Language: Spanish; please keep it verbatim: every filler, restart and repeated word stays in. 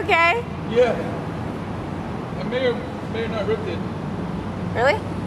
Okay? Yeah. I may or may not ripped it. Really?